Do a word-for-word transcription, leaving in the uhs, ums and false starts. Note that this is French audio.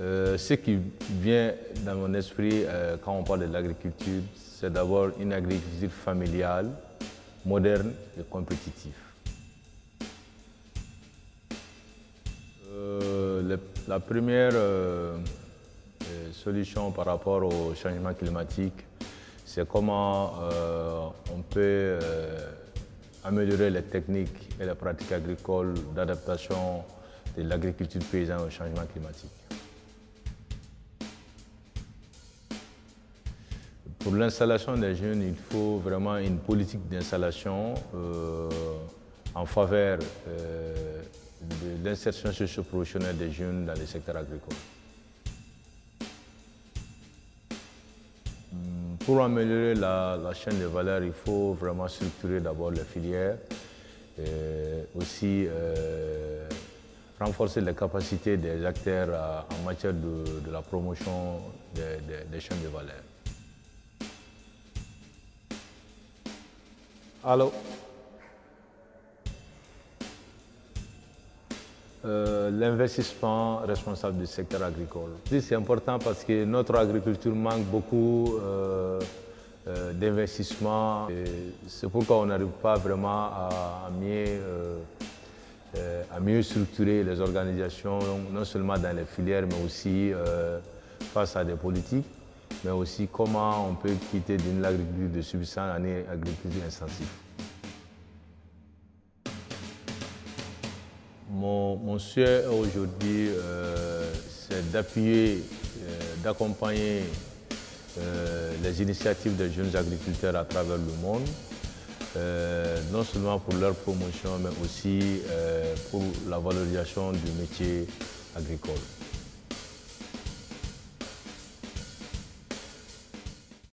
Euh, ce qui vient dans mon esprit euh, quand on parle de l'agriculture, c'est d'abord une agriculture familiale, moderne et compétitive. Euh, le, la première euh, solution par rapport au changement climatique, c'est comment euh, on peut euh, améliorer les techniques et les pratiques agricoles d'adaptation de l'agriculture paysanne au changement climatique. Pour l'installation des jeunes, il faut vraiment une politique d'installation euh, en faveur euh, de l'insertion socio-professionnelle des jeunes dans le secteur agricole. Pour améliorer la, la chaîne de valeur, il faut vraiment structurer d'abord les filières, et aussi euh, renforcer les capacités des acteurs à, en matière de, de la promotion des de, de chaînes de valeur. Alors, euh, l'investissement responsable du secteur agricole. C'est important parce que notre agriculture manque beaucoup euh, euh, d'investissement. C'est pourquoi on n'arrive pas vraiment à, à, mieux, euh, à mieux structurer les organisations, non seulement dans les filières, mais aussi euh, face à des politiques, mais aussi comment on peut quitter d'une agriculture de subsistance à une agriculture intensive. Mon, mon souhait aujourd'hui, euh, c'est d'appuyer, euh, d'accompagner euh, les initiatives des jeunes agriculteurs à travers le monde, euh, non seulement pour leur promotion, mais aussi euh, pour la valorisation du métier agricole.